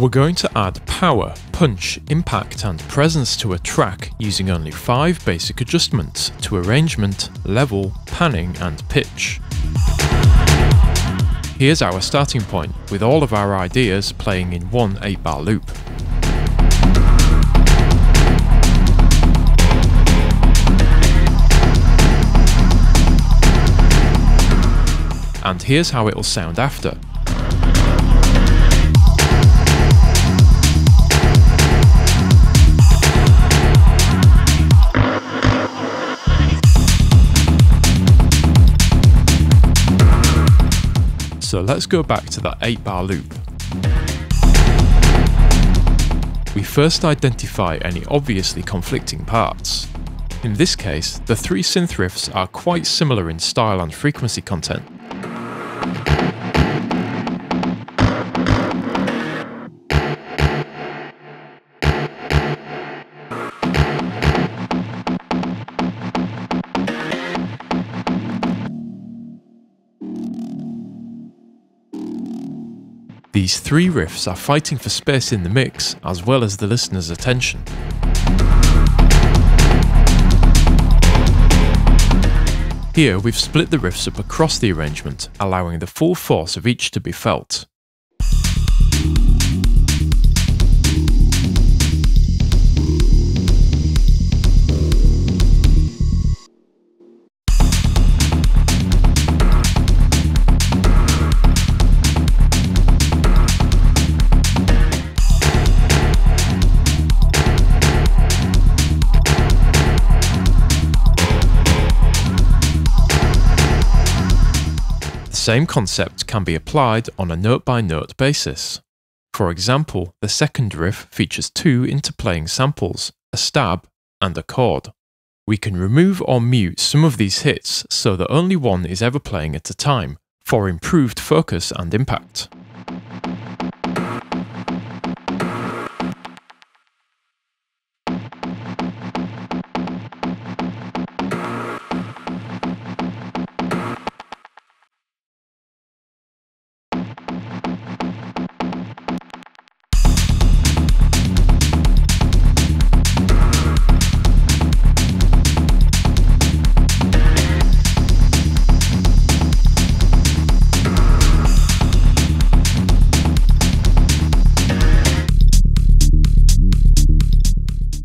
We're going to add power, punch, impact and presence to a track using only 5 basic adjustments to arrangement, level, panning and pitch. Here's our starting point, with all of our ideas playing in one 8-bar loop. And here's how it'll sound after. So let's go back to that 8-bar loop. We first identify any obviously conflicting parts. In this case, the 3 synth riffs are quite similar in style and frequency content. These 3 riffs are fighting for space in the mix, as well as the listener's attention. Here we've split the riffs up across the arrangement, allowing the full force of each to be felt. The same concept can be applied on a note-by-note basis. For example, the second riff features 2 interplaying samples, a stab and a chord. We can remove or mute some of these hits so that only one is ever playing at a time, for improved focus and impact.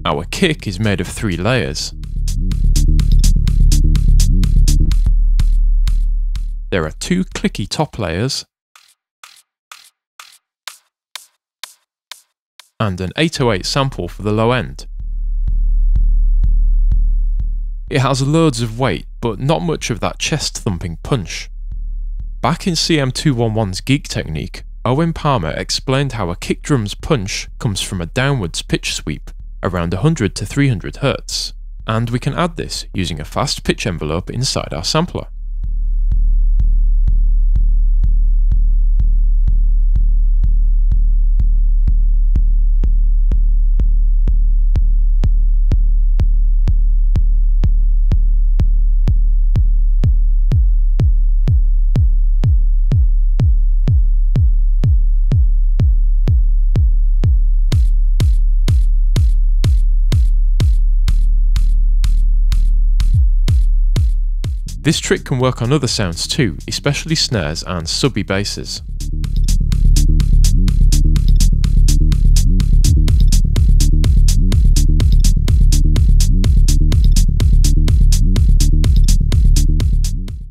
Our kick is made of 3 layers. There are 2 clicky top layers and an 808 sample for the low end. It has loads of weight, but not much of that chest-thumping punch. Back in CM211's Geek Technique, Owen Palmer explained how a kick drum's punch comes from a downwards pitch sweep, around 100 to 300 Hz, and we can add this using a fast pitch envelope inside our sampler. This trick can work on other sounds too, especially snares and subby basses.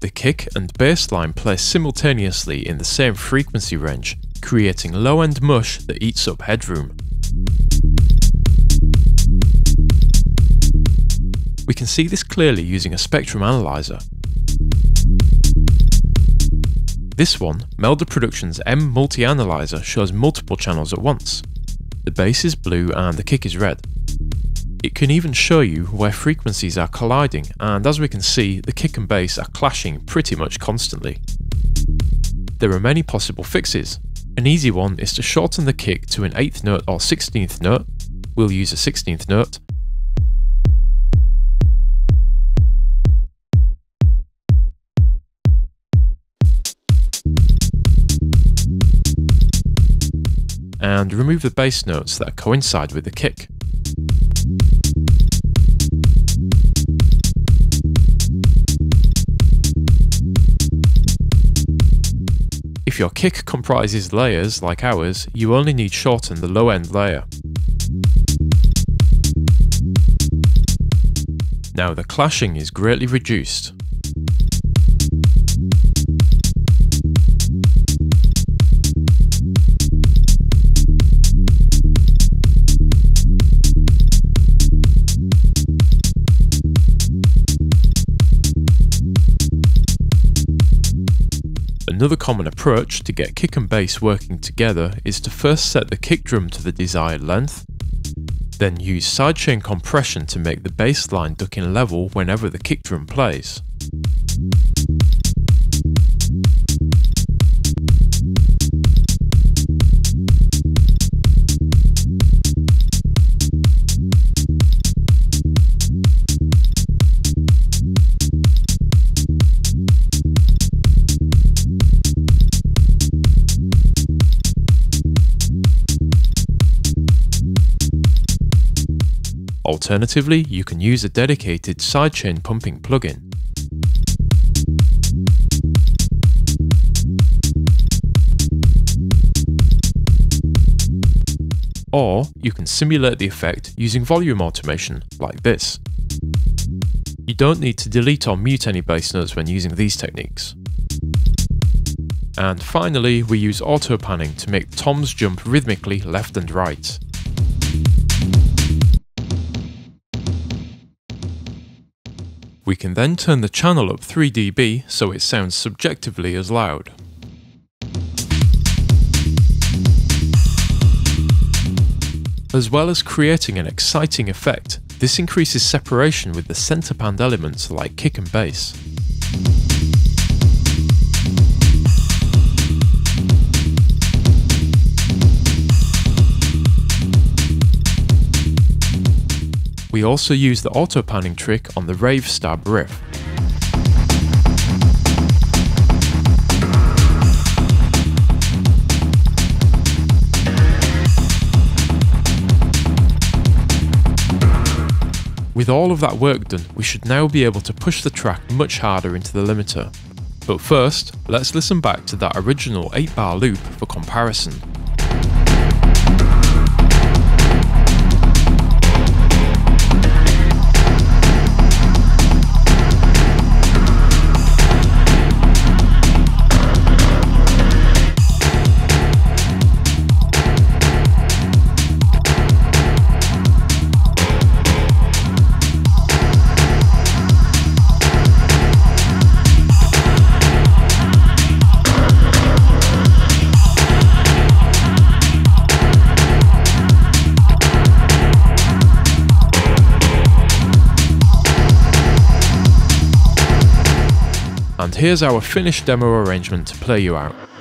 The kick and bass line play simultaneously in the same frequency range, creating low-end mush that eats up headroom. We can see this clearly using a spectrum analyzer. This one, Melda Productions M Multi Analyzer, shows multiple channels at once. The bass is blue and the kick is red. It can even show you where frequencies are colliding, and as we can see, the kick and bass are clashing pretty much constantly. There are many possible fixes. An easy one is to shorten the kick to an 8th note or 16th note. We'll use a 16th note. and remove the bass notes that coincide with the kick. If your kick comprises layers like ours, you only need to shorten the low end layer. Now the clashing is greatly reduced. Another common approach to get kick and bass working together is to first set the kick drum to the desired length, then use sidechain compression to make the bass line duck in level whenever the kick drum plays. Alternatively, you can use a dedicated sidechain pumping plugin. Or you can simulate the effect using volume automation, like this. You don't need to delete or mute any bass notes when using these techniques. And finally, we use auto panning to make toms jump rhythmically left and right. We can then turn the channel up 3 dB so it sounds subjectively as loud. As well as creating an exciting effect, this increases separation with the center panned elements like kick and bass. We also use the auto-panning trick on the Rave Stab riff. With all of that work done, we should now be able to push the track much harder into the limiter. But first, let's listen back to that original 8-bar loop for comparison. And here's our finished demo arrangement to play you out.